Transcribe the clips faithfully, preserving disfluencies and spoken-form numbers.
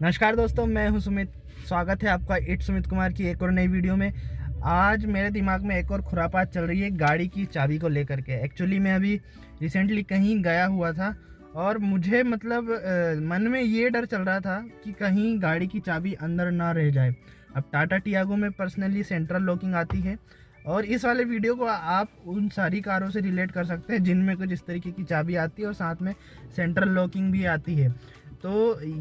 नमस्कार दोस्तों, मैं हूं सुमित। स्वागत है आपका इट सुमित कुमार की एक और नई वीडियो में। आज मेरे दिमाग में एक और खुरापात चल रही है गाड़ी की चाबी को लेकर के। एक्चुअली मैं अभी रिसेंटली कहीं गया हुआ था और मुझे मतलब आ, मन में ये डर चल रहा था कि कहीं गाड़ी की चाबी अंदर ना रह जाए। अब टाटा टियागो में पर्सनली सेंट्रल लॉकिंग आती है और इस वाले वीडियो को आप उन सारी कारों से रिलेट कर सकते हैं जिनमें कुछ इस तरीके की चाबी आती है और साथ में सेंट्रल लॉकिंग भी आती है। तो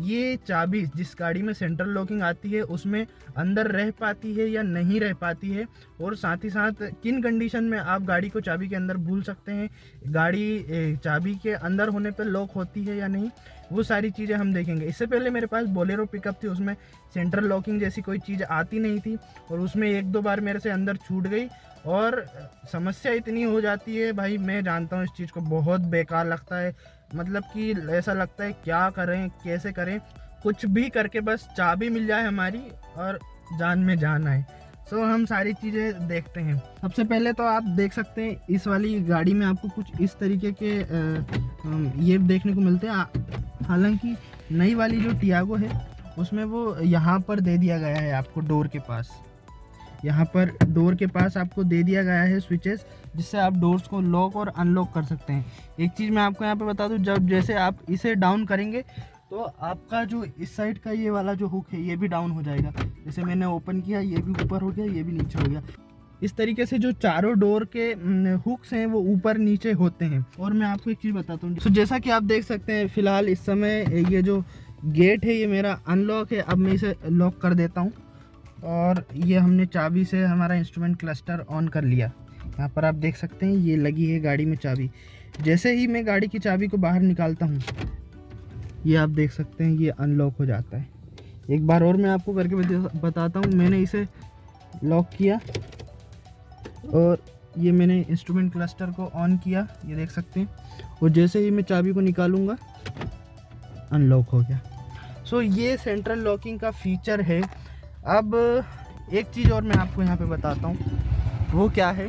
ये चाबी जिस गाड़ी में सेंट्रल लॉकिंग आती है उसमें अंदर रह पाती है या नहीं रह पाती है, और साथ ही साथ किन कंडीशन में आप गाड़ी को चाबी के अंदर भूल सकते हैं, गाड़ी चाबी के अंदर होने पर लॉक होती है या नहीं, वो सारी चीज़ें हम देखेंगे। इससे पहले मेरे पास बोलेरो पिकअप थी, उसमें सेंट्रल लॉकिंग जैसी कोई चीज़ आती नहीं थी और उसमें एक दो बार मेरे से अंदर छूट गई और समस्या इतनी हो जाती है भाई, मैं जानता हूँ इस चीज़ को बहुत बेकार लगता है। मतलब कि ऐसा लगता है क्या करें कैसे करें, कुछ भी करके बस चाबी मिल जाए हमारी और जान में जान आए। सो हम सारी चीज़ें देखते हैं। सबसे पहले तो आप देख सकते हैं इस वाली गाड़ी में आपको कुछ इस तरीके के ये देखने को मिलते हैं। हालांकि नई वाली जो टियागो है उसमें वो यहाँ पर दे दिया गया है आपको, डोर के पास, यहाँ पर डोर के पास आपको दे दिया गया है स्विचेस, जिससे आप डोर्स को लॉक और अनलॉक कर सकते हैं। एक चीज़ मैं आपको यहाँ पे बता दूँ, जब जैसे आप इसे डाउन करेंगे तो आपका जो इस साइड का ये वाला जो हुक है ये भी डाउन हो जाएगा। जैसे मैंने ओपन किया ये भी ऊपर हो गया, ये भी नीचे हो गया। इस तरीके से जो चारों डोर के हुक्स हैं वो ऊपर नीचे होते हैं। और मैं आपको एक चीज़ बताता हूँ, तो जैसा कि आप देख सकते हैं फ़िलहाल इस समय ये जो गेट है ये मेरा अनलॉक है। अब मैं इसे लॉक कर देता हूँ और ये हमने चाबी से हमारा इंस्ट्रूमेंट क्लस्टर ऑन कर लिया। यहाँ पर आप देख सकते हैं ये लगी है गाड़ी में चाबी। जैसे ही मैं गाड़ी की चाबी को बाहर निकालता हूँ ये आप देख सकते हैं ये अनलॉक हो जाता है। एक बार और मैं आपको करके बताता हूँ। मैंने इसे लॉक किया और ये मैंने इंस्ट्रूमेंट क्लस्टर को ऑन किया, ये देख सकते हैं, और जैसे ही मैं चाबी को निकालूँगा अनलॉक हो गया। सो ये सेंट्रल लॉकिंग का फीचर है। अब एक चीज़ और मैं आपको यहाँ पे बताता हूँ, वो क्या है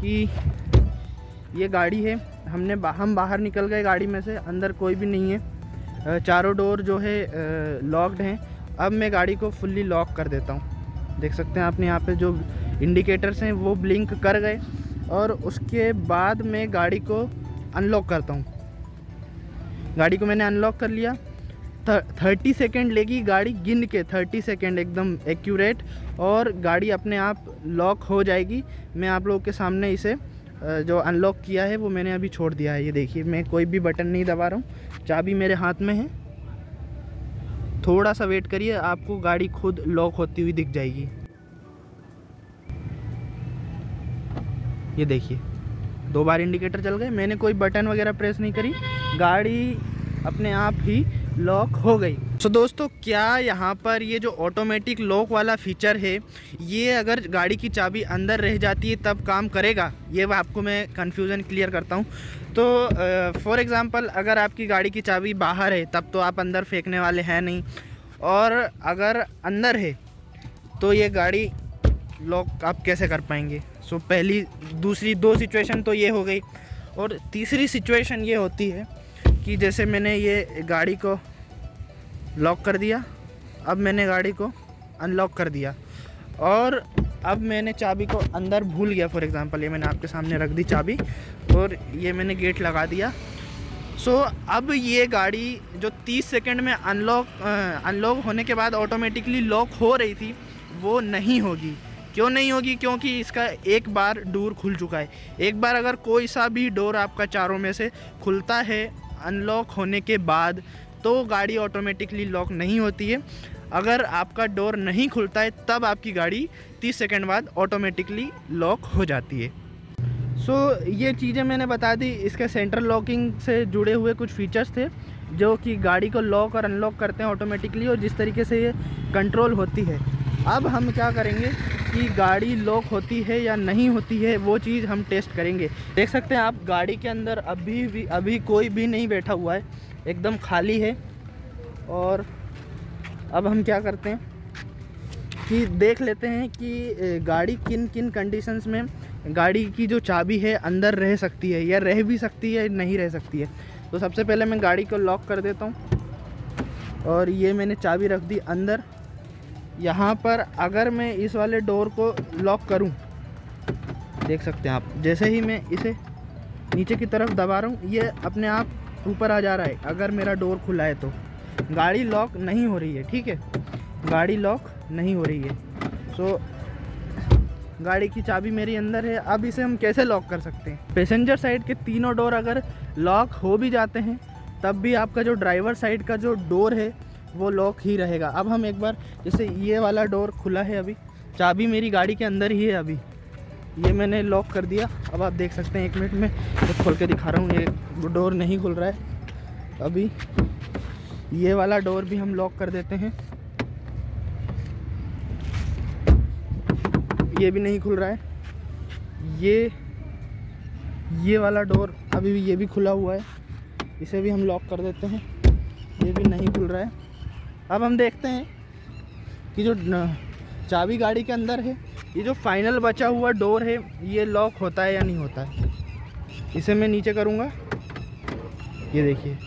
कि ये गाड़ी है, हमने हम बाहर निकल गए गाड़ी में से, अंदर कोई भी नहीं है, चारों डोर जो है लॉक्ड हैं। अब मैं गाड़ी को फुल्ली लॉक कर देता हूँ। देख सकते हैं आपने यहाँ पे जो इंडिकेटर्स हैं वो ब्लिंक कर गए, और उसके बाद मैं गाड़ी को अनलॉक करता हूँ। गाड़ी को मैंने अनलॉक कर लिया। थर्टी सेकेंड लेगी गाड़ी गिन के, थर्टी सेकेंड एकदम एक्यूरेट, और गाड़ी अपने आप लॉक हो जाएगी। मैं आप लोगों के सामने इसे जो अनलॉक किया है वो मैंने अभी छोड़ दिया है। ये देखिए मैं कोई भी बटन नहीं दबा रहा हूँ, चाबी मेरे हाथ में है। थोड़ा सा वेट करिए, आपको गाड़ी खुद लॉक होती हुई दिख जाएगी। ये देखिए दो बार इंडिकेटर चल गए, मैंने कोई बटन वगैरह प्रेस नहीं करी, गाड़ी अपने आप ही लॉक हो गई। तो दोस्तों क्या यहाँ पर ये जो ऑटोमेटिक लॉक वाला फ़ीचर है ये अगर गाड़ी की चाबी अंदर रह जाती है तब काम करेगा? ये आपको मैं कन्फ्यूज़न क्लियर करता हूँ। तो फॉर एग्ज़ाम्पल अगर आपकी गाड़ी की चाबी बाहर है तब तो आप अंदर फेंकने वाले हैं नहीं, और अगर अंदर है तो ये गाड़ी लॉक आप कैसे कर पाएंगे? सो पहली दूसरी दो सिचुएशन तो ये हो गई, और तीसरी सिचुएशन ये होती है कि जैसे मैंने ये गाड़ी को लॉक कर दिया, अब मैंने गाड़ी को अनलॉक कर दिया और अब मैंने चाबी को अंदर भूल गया। फॉर एग्ज़ाम्पल ये मैंने आपके सामने रख दी चाबी और ये मैंने गेट लगा दिया। सो अब ये गाड़ी जो तीस सेकंड में अनलॉक अनलॉक होने के बाद ऑटोमेटिकली लॉक हो रही थी वो नहीं होगी। क्यों नहीं होगी? क्योंकि इसका एक बार डोर खुल चुका है। एक बार अगर कोई सा भी डोर आपका चारों में से खुलता है अनलॉक होने के बाद तो गाड़ी ऑटोमेटिकली लॉक नहीं होती है। अगर आपका डोर नहीं खुलता है तब आपकी गाड़ी तीस सेकंड बाद ऑटोमेटिकली लॉक हो जाती है। सो so, ये चीज़ें मैंने बता दी। इसके सेंट्रल लॉकिंग से जुड़े हुए कुछ फीचर्स थे जो कि गाड़ी को लॉक और अनलॉक करते हैं ऑटोमेटिकली, और जिस तरीके से ये कंट्रोल होती है। अब हम क्या करेंगे कि गाड़ी लॉक होती है या नहीं होती है वो चीज़ हम टेस्ट करेंगे। देख सकते हैं आप गाड़ी के अंदर अभी भी अभी कोई भी नहीं बैठा हुआ है, एकदम खाली है। और अब हम क्या करते हैं कि देख लेते हैं कि गाड़ी किन किन कंडीशंस में गाड़ी की जो चाबी है अंदर रह सकती है या रह भी सकती है नहीं रह सकती है। तो सबसे पहले मैं गाड़ी को लॉक कर देता हूँ और ये मैंने चाबी रख दी अंदर। यहाँ पर अगर मैं इस वाले डोर को लॉक करूँ, देख सकते हैं आप, जैसे ही मैं इसे नीचे की तरफ दबा रहा हूँ ये अपने आप ऊपर आ जा रहा है। अगर मेरा डोर खुला है तो गाड़ी लॉक नहीं हो रही है, ठीक है, गाड़ी लॉक नहीं हो रही है। सो गाड़ी की चाबी मेरी अंदर है। अब इसे हम कैसे लॉक कर सकते हैं? पैसेंजर साइड के तीनों डोर अगर लॉक हो भी जाते हैं तब भी आपका जो ड्राइवर साइड का जो डोर है वो लॉक ही रहेगा। अब हम एक बार, जैसे ये वाला डोर खुला है, अभी चाबी मेरी गाड़ी के अंदर ही है, अभी ये मैंने लॉक कर दिया। अब आप देख सकते हैं, एक मिनट में तो खोल के दिखा रहा हूँ, ये डोर नहीं खुल रहा है। अभी ये वाला डोर भी हम लॉक कर देते हैं, ये भी नहीं खुल रहा है। ये ये वाला डोर अभी भी, ये भी खुला हुआ है, इसे भी हम लॉक कर देते हैं, ये भी नहीं खुल रहा है। अब हम देखते हैं कि जो चाबी गाड़ी के अंदर है, ये जो फाइनल बचा हुआ डोर है ये लॉक होता है या नहीं होता है। इसे मैं नीचे करूँगा, ये देखिए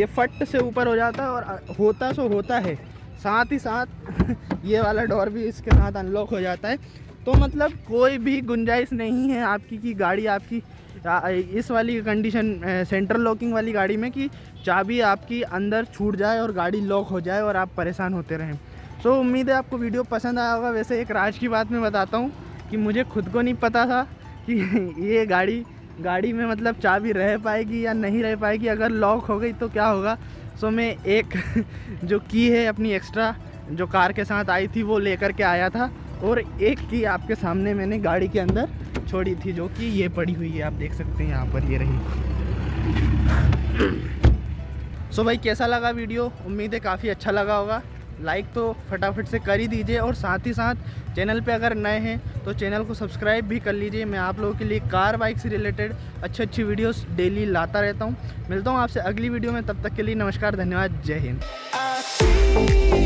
ये फट से ऊपर हो जाता है और होता सो होता है, साथ ही साथ ये वाला डोर भी इसके साथ अनलॉक हो जाता है। तो मतलब कोई भी गुंजाइश नहीं है आपकी कि गाड़ी आपकी इस वाली कंडीशन, सेंट्रल लॉकिंग वाली गाड़ी में, कि चाबी आपकी अंदर छूट जाए और गाड़ी लॉक हो जाए और आप परेशान होते रहें। तो उम्मीद है आपको वीडियो पसंद आया होगा। वैसे एक राज की बात मैं बताता हूँ कि मुझे खुद को नहीं पता था कि ये गाड़ी गाड़ी में मतलब चाबी रह पाएगी या नहीं रह पाएगी, अगर लॉक हो गई तो क्या होगा। सो मैं एक जो की है अपनी एक्स्ट्रा जो कार के साथ आई थी वो लेकर के आया था, और एक की आपके सामने मैंने गाड़ी के अंदर छोड़ी थी, जो कि ये पड़ी हुई है, आप देख सकते हैं यहाँ पर ये रही। सो भाई कैसा लगा वीडियो? उम्मीद है काफ़ी अच्छा लगा होगा। लाइक तो फटाफट से कर ही दीजिए, और साथ ही साथ चैनल पे अगर नए हैं तो चैनल को सब्सक्राइब भी कर लीजिए। मैं आप लोगों के लिए कार बाइक से रिलेटेड अच्छी अच्छी वीडियोस डेली लाता रहता हूँ। मिलता हूँ आपसे अगली वीडियो में, तब तक के लिए नमस्कार, धन्यवाद, जय हिंद।